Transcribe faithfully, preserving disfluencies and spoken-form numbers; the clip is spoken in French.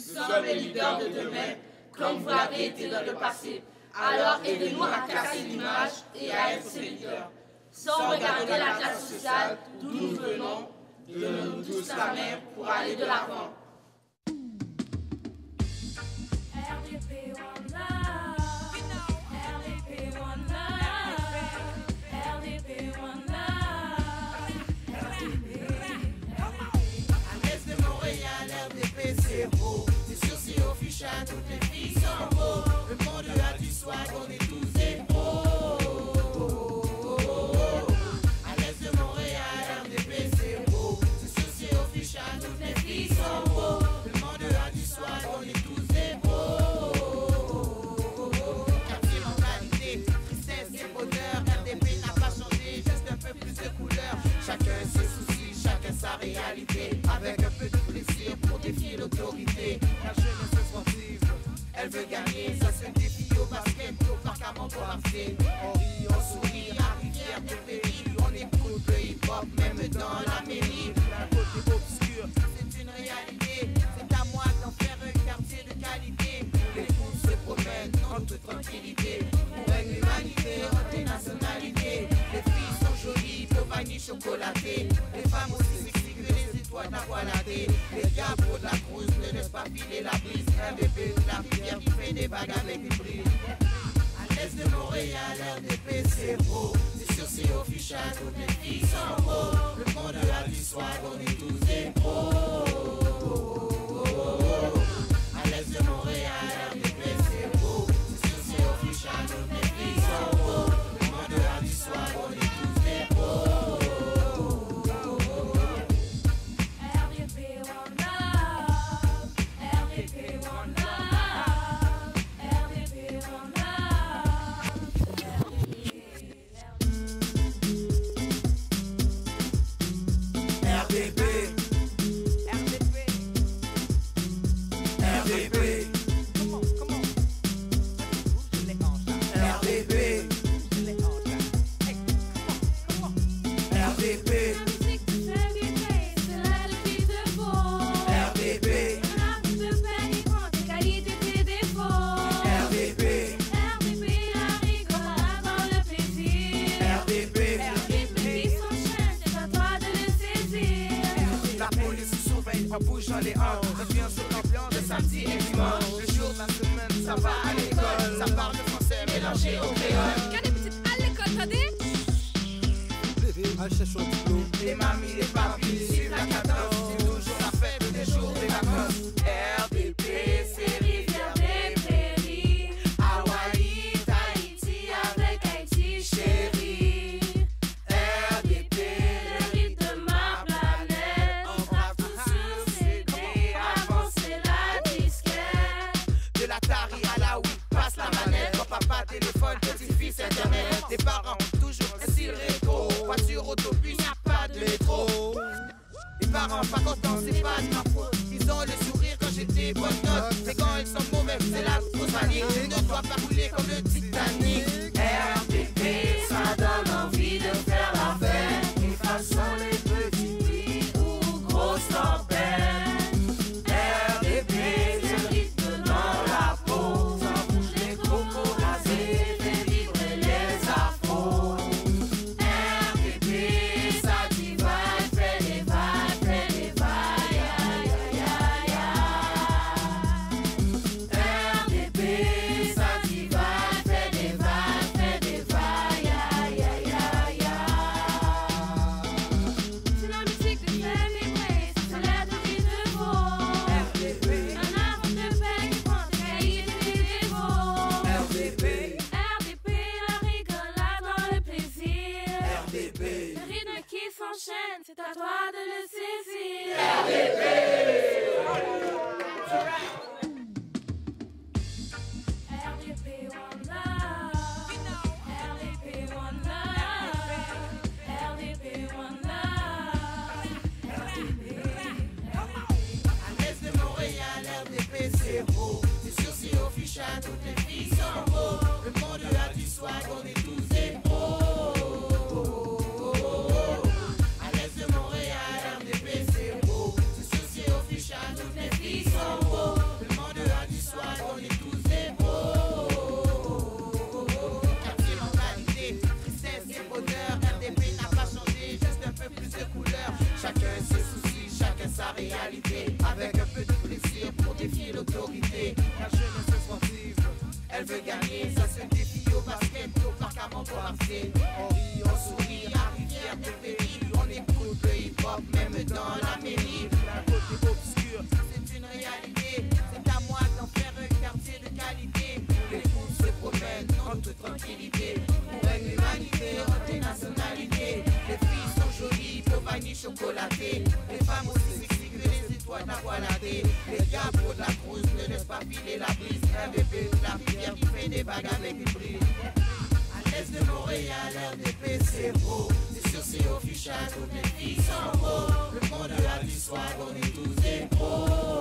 sommes les leaders de demain, comme vous l'avez été dans le passé. Alors aidez-nous à casser l'image et à être ses leaders, sans regarder la classe sociale d'où nous venons, de nous tous la main pour aller de l'avant. R D P One Love, R D P One Love, R D P One Love, R D P. À l'est de Montréal, R D P c'est beau. C'est sûr si on fiche à toutes les filles sont beaux. Le monde a du swag, on est tous des beaux. À l'est de Montréal, R D P c'est beau. C'est sûr si on fiche à toutes les filles sont beaux. Le monde a du swag, on est tous des beaux. Chacun ses soucis, chacun sa réalité. Avec un peu de plaisir pour défier l'autorité. La jeunesse est sportive, elle veut gagner. Ça se défie au basket, au parc à Montréal. On rit, on sourit, la rivière de pays. On écoute le hip-hop, même dans la mairie. La côté obscure, c'est une réalité. C'est à moi d'en faire un quartier de qualité. Les fous se promènent en toute tranquillité. Pour une humanité, une nationalité. Les filles sont jolies, compagnie chocolatée. Les femmes aussi sexy que les étoiles d'avoiladées. Les gars pour la crousse, ne laisse pas filer la brise. R D P, la rivière qui fait des vagues avec du bris. À l'est de Montréal, R D P c'est beau. C'est sûr si au fichage, toutes les filles sont beaux. Le monde a du soir, on est tous des pros. À l'est de Montréal, R D P c'est beau. C'est sûr si au fichage, toutes les filles sont beaux. Le monde a du soir, on est tous des pros. Peace, oh, elle veut gagner. Ça se défie au basket, au parc à Montréal. On rit, on sourit, à rivière de péril. On écoute le hip-hop, même dans la mairie. La côté obscure, c'est une réalité. C'est à moi d'en faire un quartier de qualité. Les fous se promènent en toute tranquillité. Pour une humanité, entre les nationalités. Les filles sont jolies, peau vanille chocolatée. Les femmes aussi sexy que les étoiles à voiladée. Les gars pour de la cruise ne laissent pas filer la brise. R D P, la rivière qui fait des bagues avec des bris. À l'est de Montréal, R D P c'est beau. C'est sûr c'est officiel, toutes les filles sont beaux. Le monde a du soir, on est tous des pros.